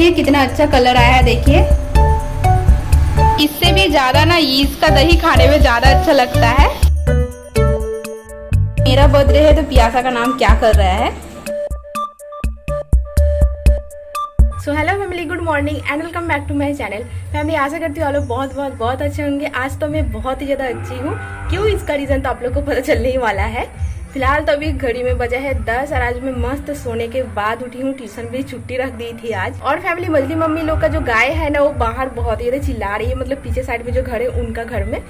देखिए कितना अच्छा कलर आया है। देखिए इससे भी ज़्यादा ना इसका दही खाने में ज़्यादा अच्छा लगता है। मेरा बर्थडे है तो पियासा का नाम क्या कर रहा है। So hello family, good morning and welcome back to my channel. Family आशा करती हूँ आप लोग बहुत बहुत बहुत अच्छे होंगे। आज तो मैं बहुत ही ज़्यादा अच्छी हूँ, क्यों इसका रीज़न तो आप लोग को पता चलने ही वाला है। फिलहाल तो अभी घड़ी में बजा है 10 और आज मैं मस्त सोने के बाद उठी हूँ। ट्यूशन भी छुट्टी रख दी थी आज। और फैमिली मजली मम्मी लोग का जो गाय है ना वो बाहर बहुत ही चिल्ला रही है, मतलब पीछे साइड में जो घर है उनका घर में,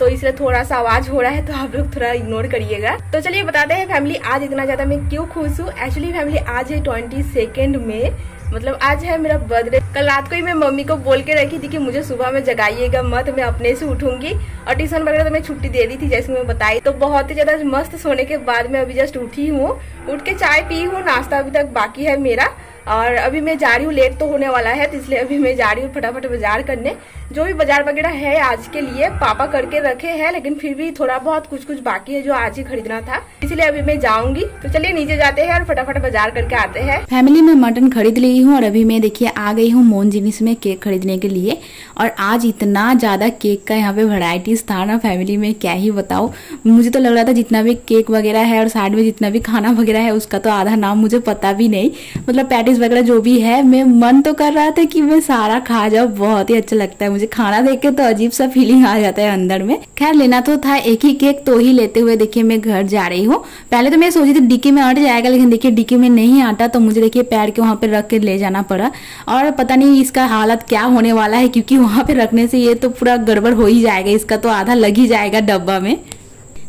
तो इसलिए थोड़ा सा आवाज हो रहा है तो आप लोग थोड़ा इग्नोर करिएगा। तो चलिए बताते हैं फैमिली आज इतना ज्यादा मैं क्यों खुश हूँ। एक्चुअली फैमिली आज है 22 में, मतलब आज है मेरा बर्थडे। कल रात को ही मैं मम्मी को बोल के रखी थी कि मुझे सुबह में जगाइएगा मत, मैं अपने से उठूंगी। और ट्यूशन वगैरह तो मैं छुट्टी दे दी थी जैसे मैं बताई। तो बहुत ही ज्यादा मस्त सोने के बाद मैं अभी जस्ट उठी हूँ, उठ के चाय पी हूँ, नाश्ता अभी तक बाकी है मेरा। और अभी मैं जा रही हूँ, लेट तो होने वाला है तो इसलिए अभी मैं जा रही हूँ फटाफट बाजार करने। जो भी बाजार वगैरह है आज के लिए पापा करके रखे हैं, लेकिन फिर भी थोड़ा बहुत कुछ कुछ बाकी है जो आज ही खरीदना था, इसलिए अभी मैं जाऊंगी। तो चलिए नीचे जाते हैं और फटाफट बाजार करके आते हैं। फैमिली में मटन खरीद ली हूँ और अभी मैं देखिए आ गई हूँ मोन जीनिस में केक खरीदने के लिए। और आज इतना ज्यादा केक का यहाँ पे वेराइटीज था ना फैमिली में, क्या ही बताओ। मुझे तो लग रहा था जितना भी केक वगैरह है और साइड में जितना भी खाना वगैरह है उसका तो आधा नाम मुझे पता भी नहीं, मतलब पैटीज वगैरह जो भी है। मैं मन तो कर रहा था कि मैं सारा खा जाऊँ, बहुत ही अच्छा लगता है मुझे खाना देख के, तो अजीब सा फीलिंग आ जाता है अंदर में। खैर लेना तो था एक ही केक, तो ही लेते हुए देखिए मैं घर जा रही हूँ। पहले तो मैं सोची थी डिक्की में अट जाएगा, लेकिन देखिए डिक्की में नहीं आटा, तो मुझे देखिए पैर के वहाँ पे रख के ले जाना पड़ा। और पता नहीं इसका हालत क्या होने वाला है, क्योंकि वहाँ पे रखने से ये तो पूरा गड़बड़ हो ही जाएगा, इसका तो आधा लग ही जाएगा डब्बा में।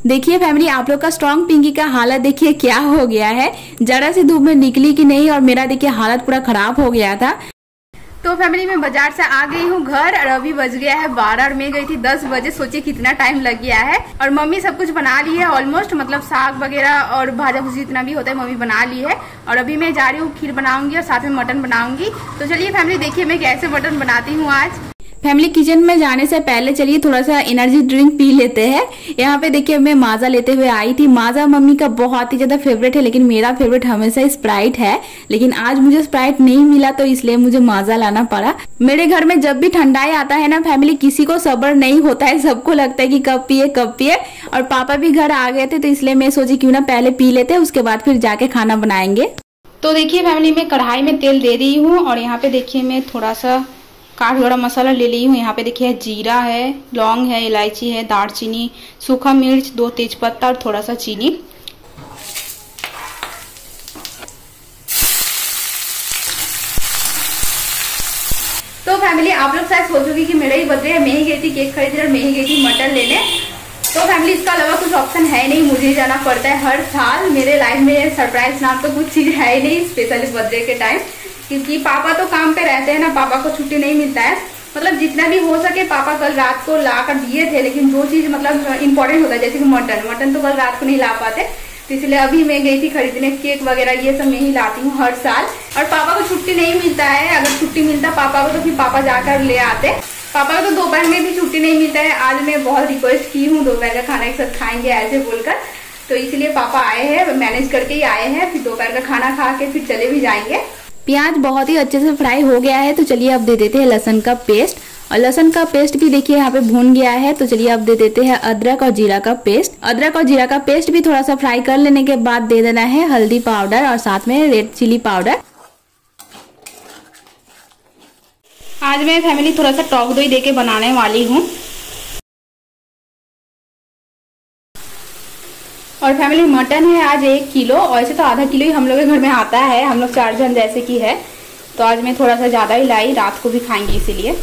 देखिए फैमिली आप लोग का स्ट्रॉन्ग पिंकी का हालत देखिए क्या हो गया है, जरा सी धूप में निकली कि नहीं, और मेरा देखिए हालत पूरा खराब हो गया था। तो फैमिली मैं बाजार से आ गई हूँ घर और अभी बज गया है 12 और मैं गई थी 10 बजे। सोचिए कितना टाइम लग गया है। और मम्मी सब कुछ बना ली है ऑलमोस्ट, मतलब साग वगैरह और भाजा भूजी जितना भी होता है मम्मी बना ली है। और अभी मैं जा रही हूँ खीर बनाऊंगी और साथ में मटन बनाऊंगी। तो चलिए फैमिली देखिए मैं कैसे मटन बनाती हूँ। आज फैमिली किचन में जाने से पहले चलिए थोड़ा सा एनर्जी ड्रिंक पी लेते हैं। यहाँ पे देखिए मैं माजा लेते हुए आई थी। माजा मम्मी का बहुत ही ज़्यादा फेवरेट है, लेकिन मेरा फेवरेट हमेशा स्प्राइट है, लेकिन आज मुझे स्प्राइट नहीं मिला तो इसलिए मुझे माजा लाना पड़ा। मेरे घर में जब भी ठंडाई आता है ना फैमिली, किसी को सब्र नहीं होता है, सबको लगता है कि कब पिए कब पिए। और पापा भी घर आ गए थे तो इसलिए मैं सोची क्यों ना पहले पी लेते हैं, उसके बाद फिर जाके खाना बनाएंगे। तो देखिए फैमिली मैं कढ़ाई में तेल दे रही हूँ और यहाँ पे देखिए मैं थोड़ा सा काट गरम मसाला ले ली हूँ। यहाँ पे देखिए जीरा है, लौंग है, इलायची है, दालचीनी, सूखा मिर्च, 2 तेजपत्ता और थोड़ा सा चीनी। तो फैमिली आप लोग शायद सोचोगे कि मेरा ही बर्थडे है, मैं ही गई थी केक खरीदने और मैं ही गई थी मटन लेने। तो फैमिली इसका अलावा कुछ ऑप्शन है नहीं, मुझे जाना पड़ता है हर साल। मेरे लाइफ में सरप्राइज नाम तो कुछ चीज़ है ही नहीं, स्पेशली बर्थडे के टाइम, क्योंकि पापा तो काम पे रहते हैं ना, पापा को छुट्टी नहीं मिलता है। मतलब जितना भी हो सके पापा कल रात को ला कर दिए थे, लेकिन जो चीज़ मतलब इम्पोर्टेंट होता है जैसे कि मटन तो कल रात को नहीं ला पाते, तो इसलिए अभी मैं गई थी खरीदने। केक वगैरह ये सब मैं ही लाती हूँ हर साल, और पापा को छुट्टी नहीं मिलता है। अगर छुट्टी मिलता पापा को तो फिर पापा जाकर ले आते, पापा को तो दोपहर में भी छुट्टी नहीं मिलता है। आज मैं बहुत रिक्वेस्ट की हूँ दोपहर का खाना एक साथ खाएंगे ऐसे बोलकर, तो इसलिए पापा आए हैं, मैनेज करके ही आए हैं। फिर दोपहर का खाना खा के फिर चले भी जाएंगे। प्याज बहुत ही अच्छे से फ्राई हो गया है तो चलिए अब दे देते हैं लहसुन का पेस्ट, और लहसुन का पेस्ट भी देखिए यहाँ पे भून गया है। तो चलिए अब दे देते हैं अदरक और जीरा का पेस्ट। अदरक और जीरा का पेस्ट भी थोड़ा सा फ्राई कर लेने के बाद दे देना है हल्दी पाउडर और साथ में रेड चिली पाउडर। आज मैं फैमिली थोड़ा सा टॉक दही देके बनाने वाली हूँ। और फैमिली मटन है आज 1 किलो, और ऐसे तो आधा किलो ही हम लोग के घर में आता है, हम लोग 4 जन जैसे कि है, तो आज मैं थोड़ा सा ज़्यादा ही लाई, रात को भी खाएंगे इसीलिए।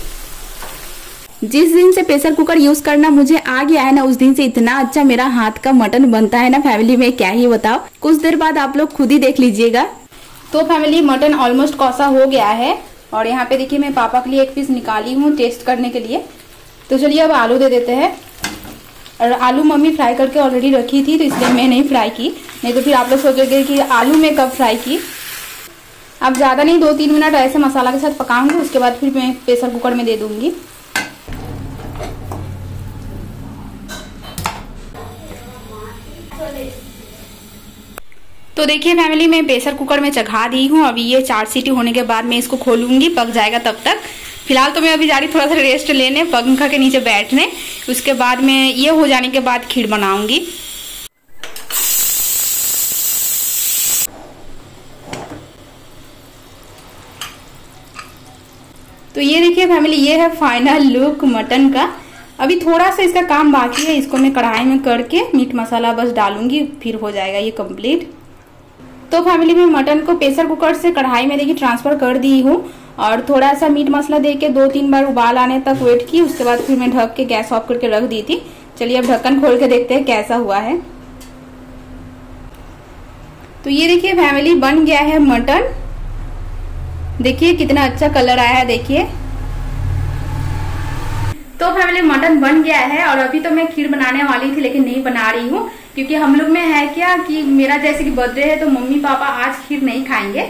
जिस दिन से प्रेशर कुकर यूज़ करना मुझे आ गया है ना, उस दिन से इतना अच्छा मेरा हाथ का मटन बनता है ना फैमिली में, क्या ही बताओ। कुछ देर बाद आप लोग खुद ही देख लीजिएगा। तो फैमिली मटन ऑलमोस्ट कौसा हो गया है, और यहाँ पे देखिए मैं पापा के लिए 1 पीस निकाली हूँ टेस्ट करने के लिए। तो चलिए अब आलू दे देते हैं, और आलू मम्मी फ्राई करके ऑलरेडी रखी थी तो इसलिए मैं नहीं फ्राई की, नहीं तो फिर आप लोग सोचोगे कि आलू मैं कब फ्राई की। अब ज़्यादा नहीं 2-3 मिनट ऐसे मसाला के साथ पकाऊंगी, उसके बाद फिर मैं प्रेशर कुकर में दे दूंगी। तो तो देखिए फैमिली मैं प्रेशर कुकर में चढ़ा दी हूँ। अभी ये 4 सीटी होने के बाद मैं इसको खोलूंगी, पक जाएगा तब तक। फिलहाल तो मैं अभी जा रही थोड़ा सा रेस्ट लेने, पंखा के नीचे बैठने। उसके बाद में ये हो जाने के बाद खीर बनाऊंगी। तो ये देखिए फैमिली ये है फाइनल लुक मटन का। अभी थोड़ा सा इसका काम बाकी है, इसको मैं कढ़ाई में करके मीट मसाला बस डालूंगी, फिर हो जाएगा ये कंप्लीट। तो फैमिली मैं मटन को प्रेशर कुकर से कढ़ाई में देखिए ट्रांसफ़र कर दी हूँ और थोड़ा सा मीट मसाला दे के 2-3 बार उबाल आने तक वेट की। उसके बाद फिर मैं ढक के गैस ऑफ करके रख दी थी। चलिए अब ढक्कन खोल के देखते हैं कैसा हुआ है। तो ये देखिए फैमिली बन गया है मटन। देखिए कितना अच्छा कलर आया है। देखिए तो फैमिली मटन बन गया है और अभी तो मैं खीर बनाने वाली थी लेकिन नहीं बना रही हूँ, क्योंकि हम लोग में है क्या कि मेरा जैसे कि बर्थडे है तो मम्मी पापा आज खीर नहीं खाएंगे।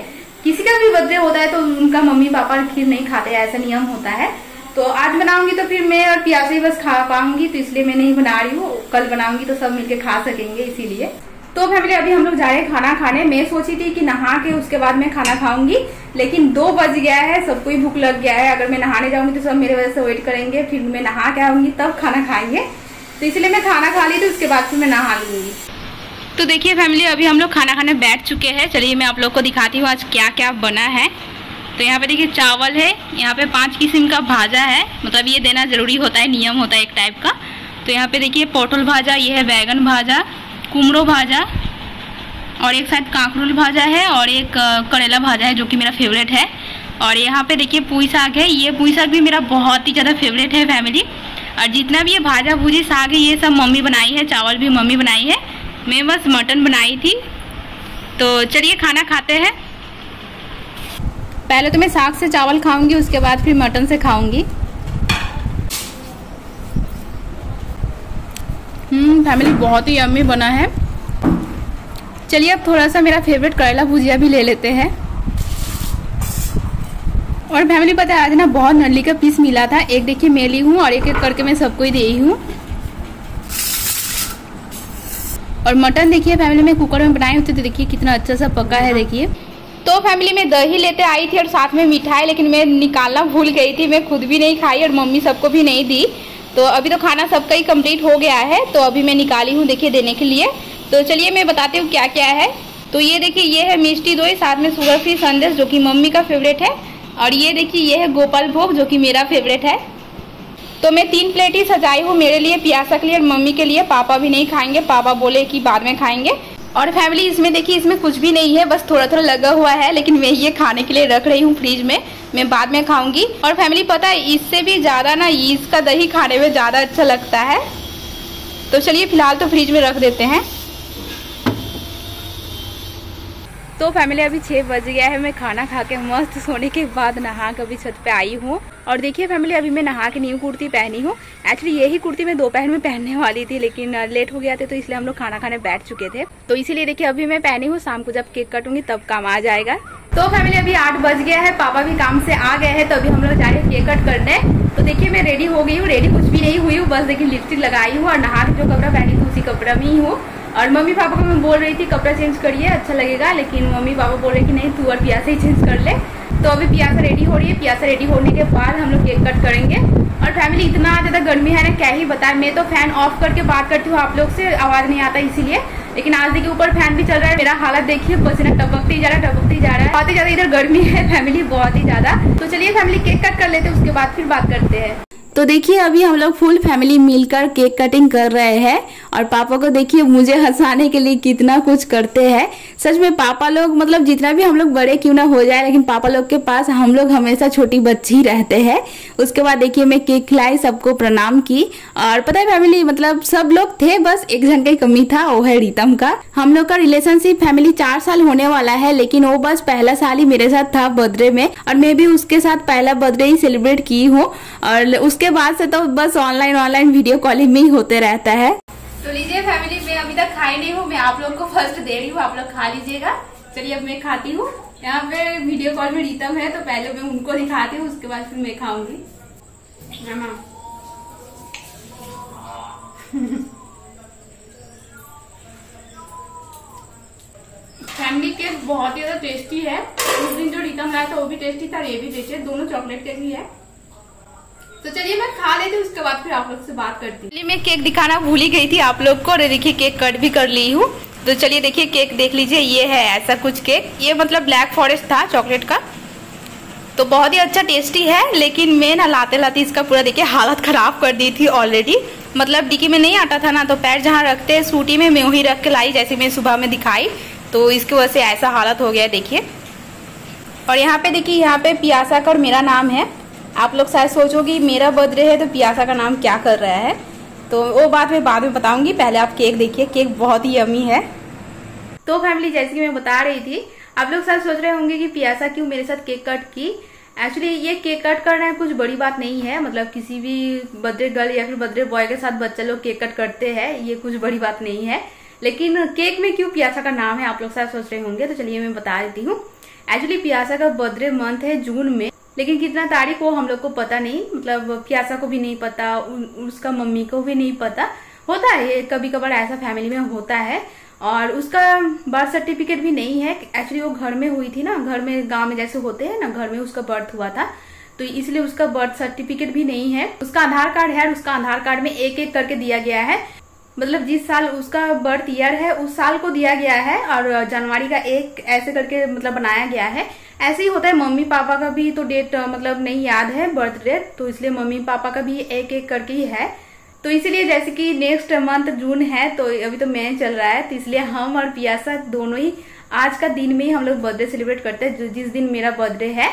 किसी का भी बर्थडे होता है तो उनका मम्मी पापा खीर नहीं खाते, ऐसा नियम होता है। तो आज बनाऊंगी तो फिर मैं और पियाशा ही बस खा पाऊंगी, तो इसलिए मैं नहीं बना रही हूँ। कल बनाऊंगी तो सब मिलके खा सकेंगे इसीलिए। तो फैमिली अभी हम लोग जा रहे हैं खाना खाने। मैं सोची थी कि नहा के उसके बाद मैं खाना खाऊंगी, लेकिन 2 बज गया है, सबको ही भूख लग गया है। अगर मैं नहाने जाऊंगी तो सब मेरे वजह से वेट करेंगे, फिर मैं नहा के आऊंगी तब खाना खाएंगे। तो इसलिए मैं खाना खा ली थी, उसके बाद फिर मैं नहा लूंगी। तो देखिए फैमिली अभी हम लोग खाना खाने बैठ चुके हैं। चलिए मैं आप लोग को दिखाती हूँ आज क्या क्या बना है। तो यहाँ पे देखिए चावल है, यहाँ पे 5 किस्म का भाजा है, मतलब ये देना जरूरी होता है, नियम होता है एक टाइप का। तो यहाँ पे देखिए पोटल भाजा, ये है बैगन भाजा, कुमड़ो भाजा और एक साथ कांकरोल भाजा है और एक करेला भाजा है जो कि मेरा फेवरेट है। और यहाँ पे देखिए पूई साग है, ये पूई साग भी मेरा बहुत ही ज़्यादा फेवरेट है फैमिली। और जितना भी ये भाजा भूजी साग है ये सब मम्मी बनाई है, चावल भी मम्मी बनाई है, मैं बस मटन बनाई थी। तो चलिए खाना खाते हैं। पहले तो मैं साग से चावल खाऊंगी, उसके बाद फिर मटन से खाऊंगी। फैमिली बहुत ही यम्मी बना है। चलिए अब थोड़ा सा मेरा फेवरेट करेला भुजिया भी ले लेते हैं। और फैमिली पता है आज ना बहुत नल्ली का पीस मिला था, एक देखिए मैं ली हूँ और एक करके मैं सबको ही दे रही हूँ। और मटन देखिए फैमिली में कुकर में बनाए होते तो देखिए कितना अच्छा सा पका है। देखिए तो फैमिली में दही लेते आई थी और साथ में मिठाई, लेकिन मैं निकालना भूल गई थी। मैं खुद भी नहीं खाई और मम्मी सबको भी नहीं दी। तो अभी तो खाना सबका ही कंप्लीट हो गया है, तो अभी मैं निकाली हूँ देखिए देने के लिए। तो चलिए मैं बताती हूँ क्या क्या है। तो ये देखिए ये है मिष्टी दोई, साथ में शुगर फ्री संदेश जो कि मम्मी का फेवरेट है। और ये देखिए ये है गोपाल भोग जो कि मेरा फेवरेट है। तो मैं 3 प्लेट ही सजाई हूँ, मेरे लिए, पियाशा के लिए और मम्मी के लिए। पापा भी नहीं खाएंगे, पापा बोले कि बाद में खाएंगे। और फैमिली इसमें देखिए इसमें कुछ भी नहीं है, बस थोड़ा थोड़ा लगा हुआ है, लेकिन मैं ये खाने के लिए रख रही हूँ फ्रिज में, मैं बाद में खाऊंगी। और फैमिली पता है इससे भी ज़्यादा ना इसका दही खाने में ज़्यादा अच्छा लगता है। तो चलिए फिलहाल तो फ्रिज में रख देते हैं। तो फैमिली अभी 6 बज गया है। मैं खाना खा के मस्त सोने के बाद नहा कर अभी छत पे आई हूँ। और देखिए फैमिली अभी मैं नहा के न्यू कुर्ती पहनी हूँ। एक्चुअली यही कुर्ती मैं दोपहर में पहनने वाली थी, लेकिन लेट हो गया था तो इसलिए हम लोग खाना खाने बैठ चुके थे। तो इसीलिए देखिए अभी मैं पहनी हूँ, शाम को जब केक कटूंगी तब काम आ जाएगा। तो फैमिली अभी 8 बज गया है, पापा भी काम से आ गए हैं, तो अभी हम लोग जा रहे हैं केक कट करने। तो देखिए मैं रेडी हो गई हूँ, रेडी कुछ भी नहीं हुई हूँ, बस देखिए लिपस्टिक लगाई हूँ और नहा के जो कपड़ा पहनी थी उसी कपड़ा में ही हूँ। और मम्मी पापा को मैं बोल रही थी कपड़ा चेंज करिए अच्छा लगेगा, लेकिन मम्मी पापा बोल रहे कि नहीं तू और पियाशा ही चेंज कर ले। तो अभी पियाशा रेडी हो रही है, पियाशा रेडी होने के बाद हम लोग केक कट करेंगे। और फैमिली इतना ज़्यादा गर्मी है ना क्या ही बताएं। मैं तो फैन ऑफ करके बात करती हूँ आप लोग से, आवाज़ नहीं आता इसीलिए, लेकिन आज देखिए ऊपर फैन भी चल रहा है। मेरा हालत देखिए, पसीना टपकते ही जा रहा है, टपकते ही जा रहा है। बहुत ही ज़्यादा इधर गर्मी है फैमिली, बहुत ही ज़्यादा। तो चलिए फैमिली केक कट कर लेते हैं, उसके बाद फिर बात करते हैं। तो देखिए अभी हम लोग फुल फैमिली मिलकर केक कटिंग कर रहे हैं। और पापा को देखिए मुझे हंसाने के लिए कितना कुछ करते हैं। सच में पापा लोग मतलब जितना भी हम लोग बड़े क्यों ना हो जाए, लेकिन पापा लोग के पास हम लोग हमेशा छोटी बच्ची ही रहते हैं। उसके बाद देखिए मैं केक खिलाई, सबको प्रणाम की। और पता है फैमिली मतलब सब लोग थे, बस एक जन की कमी था, वो है रीतम का। हम लोग का रिलेशनशिप फैमिली 4 साल होने वाला है, लेकिन वो बस पहला साल ही मेरे साथ था बर्थडे में, और मैं भी उसके साथ पहला बर्थडे ही सेलिब्रेट की हूँ। और उसके बाद से तो बस ऑनलाइन वीडियो कॉलिंग में ही होते रहता है। तो लीजिए फैमिली मैं अभी तक खाई नहीं हूँ, मैं आप लोग को फर्स्ट दे रही हूँ, आप लोग खा लीजिएगा। चलिए अब मैं खाती हूँ। यहाँ पे वीडियो कॉल में रीतम है, तो पहले मैं उनको दिखाती हूँ, उसके बाद फिर मैं खाऊंगी। फैमिली केक बहुत ही ज्यादा टेस्टी है। उस दिन जो रितम लाया था वो भी टेस्टी था, ये भी टेस्टी है, दोनों चॉकलेट केक ही है। तो चलिए मैं खा लेती हूँ, उसके बाद फिर आप लोग से बात करती हूँ। मैं केक दिखाना भूल ही गई थी आप लोग को, और देखिए केक कट भी कर ली हूँ। तो चलिए देखिए केक देख लीजिए, ये है ऐसा कुछ केक। ये मतलब ब्लैक फॉरेस्ट था चॉकलेट का, तो बहुत ही अच्छा टेस्टी है। लेकिन मैं ना लाते लाते इसका पूरा देखिए हालत ख़राब कर दी थी ऑलरेडी। मतलब डिक्की में नहीं आता था ना, तो पैर जहाँ रखते हैं सूटी में मैं वहीं रख के लाई, जैसे मैं सुबह में दिखाई, तो इसकी वजह से ऐसा हालत हो गया देखिए। और यहाँ पे देखिए, यहाँ पे पियासा का और मेरा नाम है। आप लोग शायद सोचोगे मेरा बर्थडे है तो पियासा का नाम क्या कर रहा है, तो वो बात मैं बाद में बताऊँगी, पहले आप केक देखिए। केक बहुत ही यम्मी है। तो फैमिली जैसे कि मैं बता रही थी, आप लोग शायद सोच रहे होंगे कि पियासा क्यों मेरे साथ केक कट की। एक्चुअली ये केक कट करना है कुछ बड़ी बात नहीं है। मतलब किसी भी बर्थडे गर्ल या फिर बर्थडे बॉय के साथ बच्चे लोग केक कट करते हैं, ये कुछ बड़ी बात नहीं है। लेकिन केक में क्यों पियासा का नाम है आप लोग शायद सोच रहे होंगे, तो चलिए मैं बता देती हूँ। एक्चुअली पियासा का बर्थडे मंथ है जून में, लेकिन कितना तारीख वो हम लोग को पता नहीं। मतलब पियासा को भी नहीं पता, उसका मम्मी को भी नहीं पता। होता है कभी कभार ऐसा फैमिली में होता है। और उसका बर्थ सर्टिफिकेट भी नहीं है। एक्चुअली वो घर में हुई थी ना, घर में गांव में जैसे होते हैं ना, घर में उसका बर्थ हुआ था, तो इसलिए उसका बर्थ सर्टिफिकेट भी नहीं है। उसका आधार कार्ड है, उसका आधार कार्ड में एक एक करके दिया गया है। मतलब जिस साल उसका बर्थ ईयर है उस साल को दिया गया है, और जनवरी का 1 ऐसे करके मतलब बनाया गया है। ऐसे ही होता है। मम्मी पापा का भी तो डेट मतलब नहीं याद है बर्थ डेट, तो इसलिए मम्मी पापा का भी एक एक करके ही है। तो इसीलिए जैसे कि नेक्स्ट मंथ जून है, तो अभी तो मई चल रहा है, तो इसलिए हम और पियासा दोनों ही आज का दिन में ही हम लोग बर्थडे सेलिब्रेट करते हैं, जिस दिन मेरा बर्थडे है।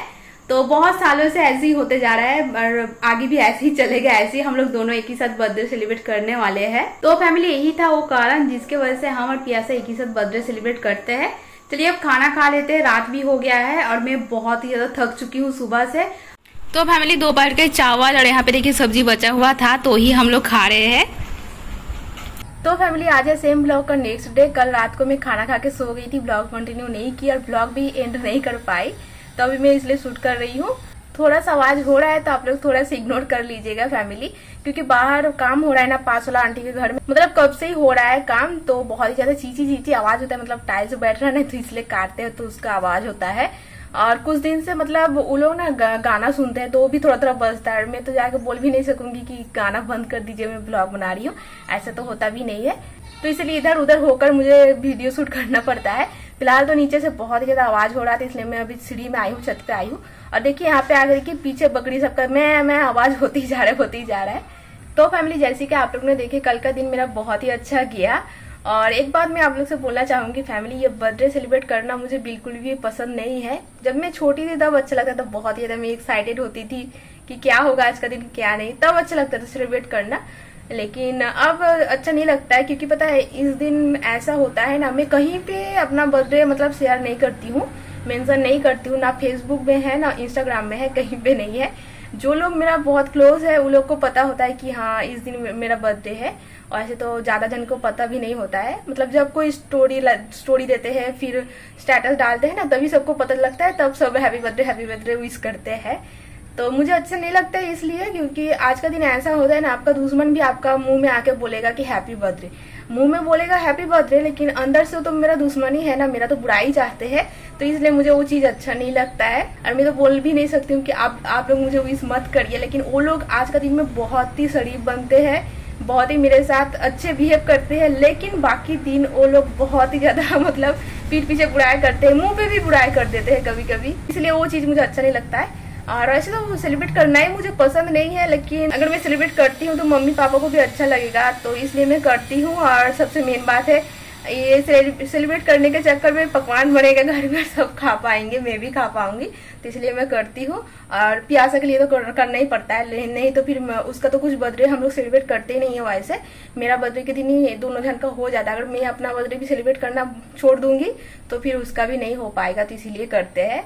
तो बहुत सालों से ऐसे ही होते जा रहा है और आगे भी ऐसे ही चलेगा। ऐसे ही हम लोग दोनों एक ही साथ बर्थडे सेलिब्रेट करने वाले हैं। तो फैमिली यही था वो कारण जिसके वजह से हम और पियासा एक ही साथ बर्थडे सेलिब्रेट करते हैं। चलिए अब खाना खा लेते हैं, रात भी हो गया है और मैं बहुत ही ज्यादा थक चुकी हूँ सुबह से। तो फैमिली दोपहर के चावल और यहाँ पे देखिए सब्जी बचा हुआ था, तो ही हम लोग खा रहे हैं। तो फैमिली आज है सेम ब्लॉग का नेक्स्ट डे। कल रात को मैं खाना खा के सो गई थी, ब्लॉग कंटिन्यू नहीं की और ब्लॉग भी एंड नहीं कर पाई, तो अभी मैं इसलिए शूट कर रही हूँ। थोड़ा सा आवाज हो रहा है तो आप लोग थोड़ा सा इग्नोर कर लीजिएगा फैमिली, क्योंकि बाहर काम हो रहा है ना पास वाला आंटी के घर में। मतलब कब से ही हो रहा है काम, तो बहुत ही ज्यादा चीची चीची आवाज होता है। मतलब टाइल्स बैठ रहा है तो इसलिए काटते हैं तो उसका आवाज होता है। और कुछ दिन से मतलब वो लोग ना गाना सुनते हैं, तो वो भी थोड़ा थोड़ा बजता है। मैं तो जाके बोल भी नहीं सकूंगी कि गाना बंद कर दीजिए, मैं ब्लॉग बना रही हूँ, ऐसा तो होता भी नहीं है। तो इसलिए इधर उधर होकर मुझे वीडियो शूट करना पड़ता है। फिलहाल तो नीचे से बहुत ही ज्यादा आवाज हो रहा था, इसलिए मैं अभी सीढ़ी में आई हूँ, छत पे आई हूँ। और देखिए यहाँ पे आकर के पीछे बकरी सबका मैं आवाज होती जा रहा है। तो फैमिली जैसे कि आप लोग ने देखे कल का दिन मेरा बहुत ही अच्छा गया। और एक बात मैं आप लोग से बोलना चाहूंगी फैमिली, ये बर्थडे सेलिब्रेट करना मुझे बिल्कुल भी पसंद नहीं है। जब मैं छोटी थी तब अच्छा लगता था, बहुत ही ज्यादा मैं एक्साइटेड होती थी कि क्या होगा आज का दिन क्या नहीं, तब अच्छा लगता था सेलिब्रेट करना। लेकिन अब अच्छा नहीं लगता है, क्योंकि पता है इस दिन ऐसा होता है ना, मैं कहीं पे अपना बर्थडे मतलब शेयर नहीं करती हूँ, मेंशन नहीं करती हूँ, ना फेसबुक में है ना इंस्टाग्राम में है, कहीं पे नहीं है। जो लोग मेरा बहुत क्लोज है उन लोग को पता होता है कि हाँ इस दिन मेरा बर्थडे है, और ऐसे तो ज्यादा जन को पता भी नहीं होता है। मतलब जब कोई स्टोरी देते हैं फिर स्टेटस डालते हैं ना, तभी सबको पता लगता है, तब सब हैप्पी बर्थडे विश करते हैं। तो मुझे अच्छा नहीं लगता है इसलिए, क्योंकि आज का दिन ऐसा होता है ना, आपका दुश्मन भी आपका मुंह में आके बोलेगा कि हैप्पी बर्थडे, मुंह में बोलेगा हैप्पी बर्थडे, लेकिन अंदर से तो मेरा दुश्मन ही है ना, मेरा तो बुराई चाहते हैं। तो इसलिए मुझे वो चीज अच्छा नहीं लगता है। और मैं तो बोल भी नहीं सकती हूँ कि आप लोग मुझे विश मत करिए, लेकिन वो लोग आज का दिन में बहुत ही शरीफ बनते हैं, बहुत ही मेरे साथ अच्छे बिहेव करते हैं, लेकिन बाकी दिन वो लोग बहुत ही ज्यादा मतलब पीठ पीछे बुराई करते हैं, मुंह पे भी बुराई कर देते हैं कभी कभी। इसलिए वो चीज मुझे अच्छा नहीं लगता है। और वैसे तो सेलिब्रेट करना ही मुझे पसंद नहीं है, लेकिन अगर मैं सेलिब्रेट करती हूँ तो मम्मी पापा को भी अच्छा लगेगा, तो इसलिए मैं करती हूँ। और सबसे मेन बात है ये सेलिब्रेट करने के चक्कर में पकवान बनेगा घर में, सब खा पाएंगे, मैं भी खा पाऊंगी, तो इसलिए मैं करती हूँ। और पियासा के लिए तो करना ही पड़ता है, नहीं तो फिर उसका तो कुछ बर्थडे हम लोग सेलिब्रेट करते ही नहीं है। वैसे मेरा बर्थडे के दिन ही दोनों जन का हो जाता है, अगर मैं अपना बर्थडे भी सेलिब्रेट करना छोड़ दूंगी तो फिर उसका भी नहीं हो पाएगा, तो इसीलिए करते हैं।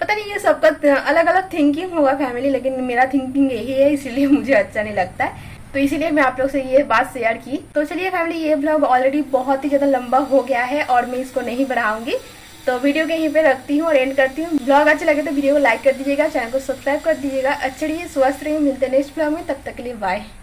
पता नहीं ये सबका अलग अलग थिंकिंग होगा फैमिली, लेकिन मेरा थिंकिंग यही है, इसीलिए मुझे अच्छा नहीं लगता है, तो इसीलिए मैं आप लोग से ये बात शेयर की। तो चलिए फैमिली ये ब्लॉग ऑलरेडी बहुत ही ज्यादा लंबा हो गया है और मैं इसको नहीं बढ़ाऊंगी, तो वीडियो के यहीं पे रखती हूँ और एंड करती हूँ। ब्लॉग अच्छा लगे तो वीडियो को लाइक कर दीजिएगा, चैनल को सब्सक्राइब कर दीजिएगा। अच्छे रहिए, स्वस्थ रहिए, मिलते हैं नेक्स्ट ब्लॉग में, तब तक के लिए बाय।